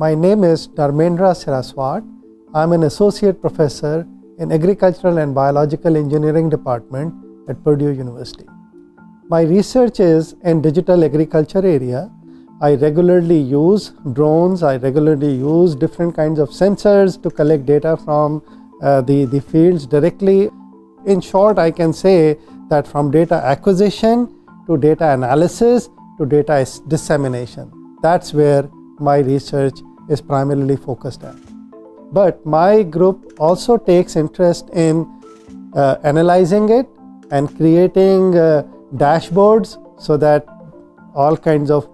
My name is Dharmendra Saraswat. I am an Associate Professor in Agricultural and Biological Engineering Department at Purdue University. My research is in digital agriculture area. I regularly use drones, I regularly use different kinds of sensors to collect data from the fields directly. In short, I can say that from data acquisition to data analysis to data dissemination, that's where my research is primarily focused at. But my group also takes interest in analyzing it and creating dashboards so that all kinds of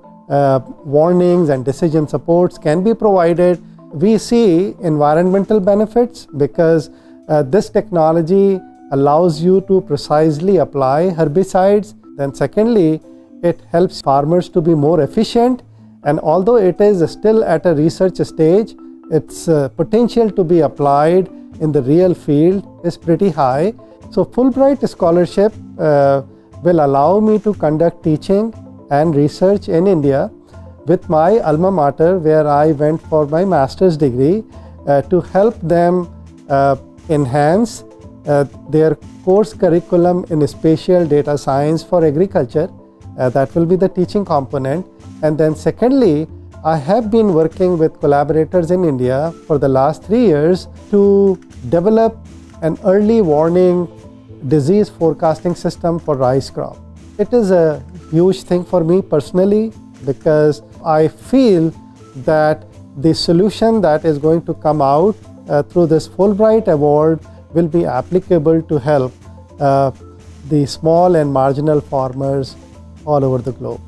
warnings and decision supports can be provided. We see environmental benefits because this technology allows you to precisely apply herbicides. Then secondly, it helps farmers to be more efficient, and although it is still at a research stage, its potential to be applied in the real field is pretty high. So Fulbright scholarship will allow me to conduct teaching and research in India with my alma mater, where I went for my master's degree, to help them enhance their course curriculum in spatial data science for agriculture. That will be the teaching component. And then secondly, I have been working with collaborators in India for the last 3 years to develop an early warning disease forecasting system for rice crop. It is a huge thing for me personally because I feel that the solution that is going to come out through this Fulbright award will be applicable to help the small and marginal farmers all over the globe.